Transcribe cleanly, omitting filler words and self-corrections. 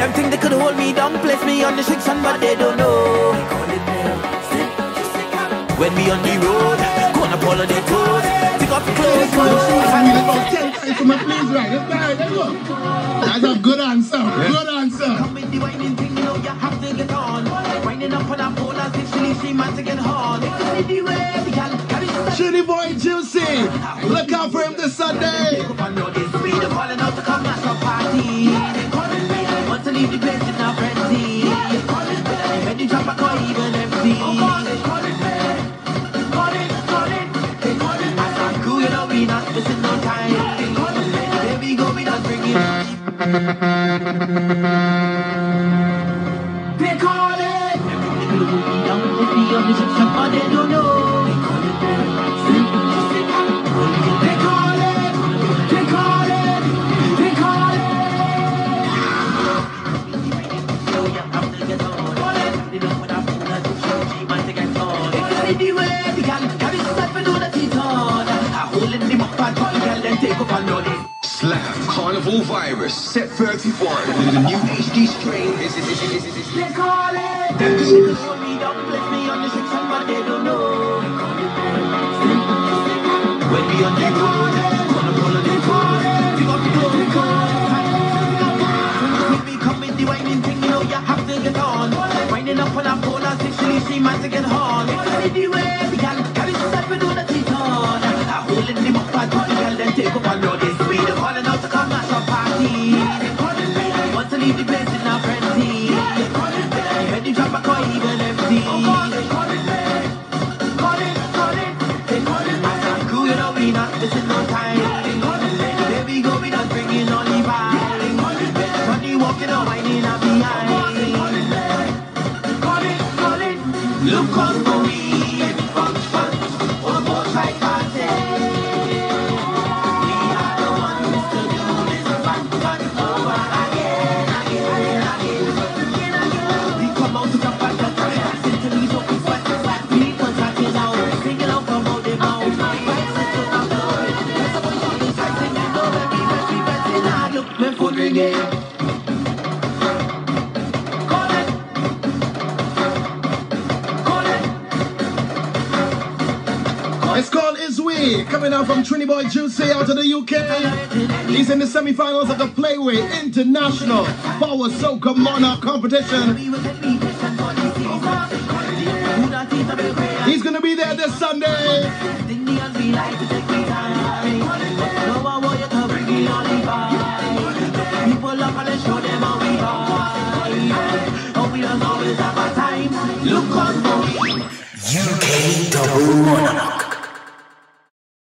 Them think they could hold me down, place me on the section, but they don't know. When we on the road, gonna follow the toes, pick up clothes. I need about 10 times for my place, right? That's a good answer, good answer. Come with the whining thing, you know you have to get on. Winding up on a phone as if she leaves, she man to get hard. Triniboi Joocie, look out for him this Sunday. Leave the place in our frenzy. When you drop a car, even empty. They call it. I sound cool, you know, we not missing no time. They call it, there we go, we not bringing it. They call it. They will be down with me on the ship, but they don't know. They call it, they call it, they call it, they call it. Slap, carnival virus, set 31. The new HD strain is. They call it. They call me, don't bless me on the six, but they don't know. When we on the road, gonna follow the code. We got to go the code. When we come with the whining thing, you know you have to get on. Winding up on a phone and six, you see man to get on. Look out for me, fun, on both side party. We are the ones to do this fun, over again. We come out to the back of the house, into these open spots, people talking out, singing out from all the mouth. My phone ringing. It's called Is We, coming out from Triniboi Joocie out of the UK. He's in the semi-finals of the Playway International Soca Monarch competition. He's gonna be there this Sunday. UK Double Monarch.